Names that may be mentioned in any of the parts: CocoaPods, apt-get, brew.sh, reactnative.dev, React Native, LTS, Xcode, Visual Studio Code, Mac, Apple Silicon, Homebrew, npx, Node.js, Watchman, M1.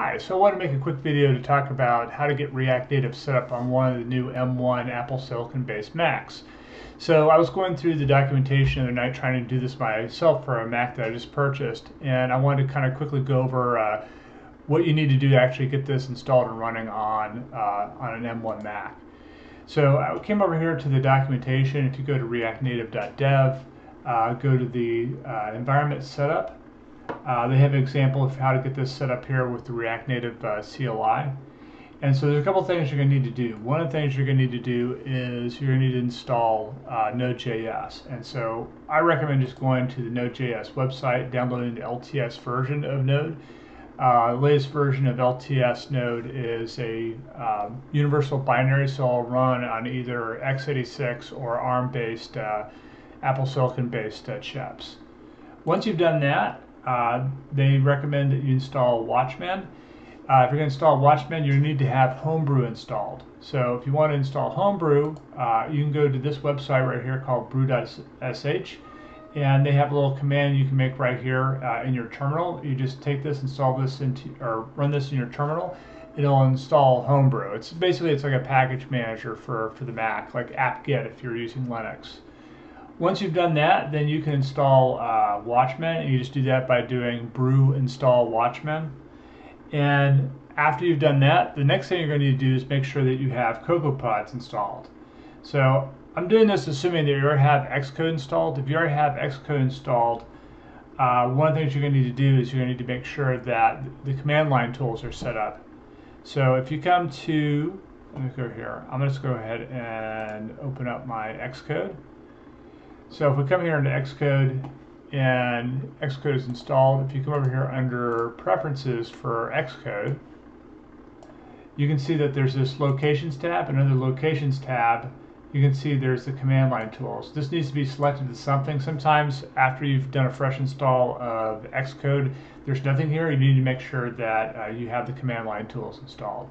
Hi, so I want to make a quick video to talk about how to get React Native set up on one of the new M1 Apple Silicon based Macs. So I was going through the documentation the other night trying to do this myself for a Mac that I just purchased, and I wanted to kind of quickly go over what you need to do to actually get this installed and running on an M1 Mac. So I came over here to the documentation. If you go to reactnative.dev, go to the environment setup. They have an example of how to get this set up here with the React Native CLI. And so there's a couple things you're going to need to do. One of the things you're going to need to do is you're going to need to install Node.js. And so I recommend just going to the Node.js website, downloading the LTS version of Node. The latest version of LTS Node is a universal binary, so it'll run on either x86 or ARM-based, Apple Silicon-based chips. Once you've done that, they recommend that you install Watchman. If you're going to install Watchman, you need to have Homebrew installed. So if you want to install Homebrew, you can go to this website right here called brew.sh, and they have a little command you can make right here in your terminal. You just take this, install this into, or run this in your terminal. It'll install Homebrew. It's basically, it's like a package manager for the Mac, like apt-get if you're using Linux. Once you've done that, then you can install Watchman, and you just do that by doing brew install Watchman. And after you've done that, the next thing you're going to need to do is make sure that you have CocoaPods installed. So I'm doing this assuming that you already have Xcode installed. If you already have Xcode installed, one of the things you're going to need to do is you're going to need to make sure that the command line tools are set up. So if you come to, let me go here, I'm going to go ahead and open up my Xcode. So if we come here into Xcode, and Xcode is installed, if you come over here under Preferences for Xcode, you can see that there's this Locations tab, and under the Locations tab, you can see there's the command line tools. This needs to be selected to something. Sometimes after you've done a fresh install of Xcode, there's nothing here. You need to make sure that you have the command line tools installed.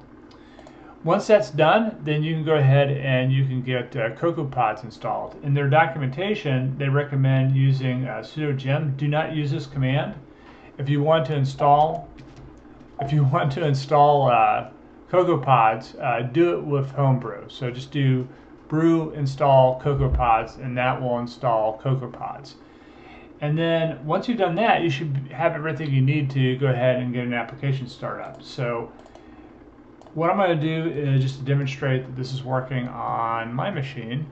Once that's done, then you can go ahead and you can get CocoaPods installed. In their documentation, they recommend using sudo gem. Do not use this command. If you want to install CocoaPods, do it with Homebrew. So just do brew install CocoaPods, and that will install CocoaPods. And then once you've done that, you should have everything you need to go ahead and get an application startup. So what I'm going to do is, just to demonstrate that this is working on my machine,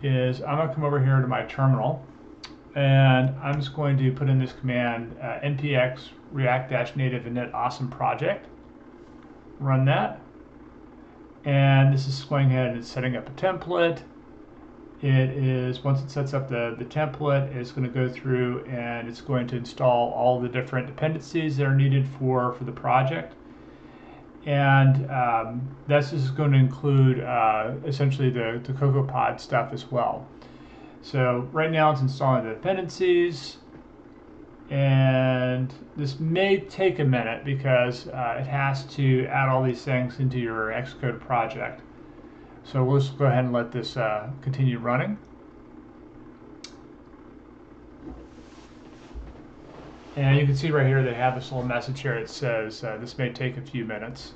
is I'm going to come over here to my terminal, and I'm just going to put in this command, npx react-native init awesome project. Run that. And this is going ahead and setting up a template. It is, once it sets up the template, it's going to go through and it's going to install all the different dependencies that are needed for the project. And this is going to include essentially the CocoaPod stuff as well. So right now it's installing the dependencies, and this may take a minute because it has to add all these things into your Xcode project. So we'll just go ahead and let this continue running. And you can see right here they have this little message here that says this may take a few minutes.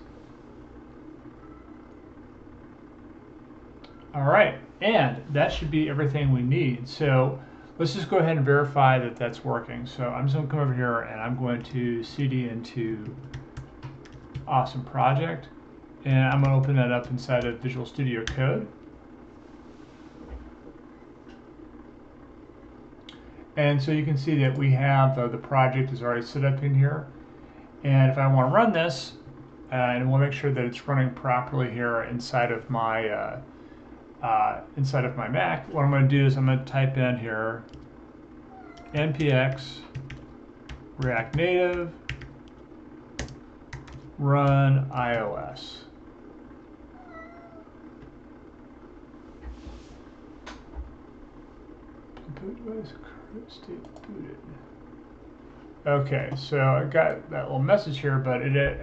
All right, and that should be everything we need. So let's just go ahead and verify that that's working. So I'm just going to come over here and I'm going to cd into awesome project, and I'm going to open that up inside of Visual Studio Code. And so you can see that we have the project is already set up in here. And if I want to run this, and we'll make sure that it's running properly here inside of my Mac, what I'm going to do is I'm going to type in here npx react native run iOS. Okay, so I got that little message here, but it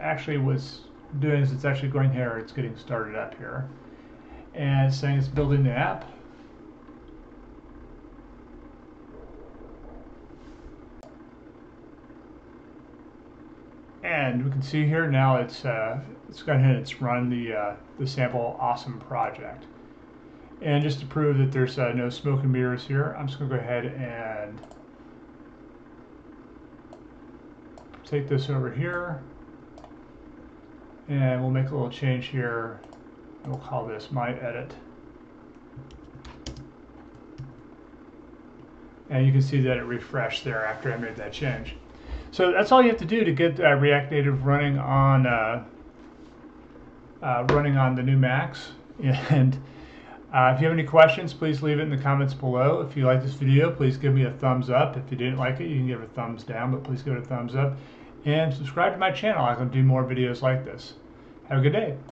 actually was doing is it's actually going here, it's getting started up here, and it's saying it's building the app. And we can see here now it's gone ahead and it's run the sample awesome project. And just to prove that there's no smoke and mirrors here, I'm just going to go ahead and take this over here, and we'll make a little change here. We'll call this my edit. And you can see that it refreshed there after I made that change. So that's all you have to do to get React Native running on the new Macs. And if you have any questions, please leave it in the comments below. If you like this video, please give me a thumbs up. If you didn't like it, you can give it a thumbs down, but please give it a thumbs up. And subscribe to my channel. I'm going to do more videos like this. Have a good day.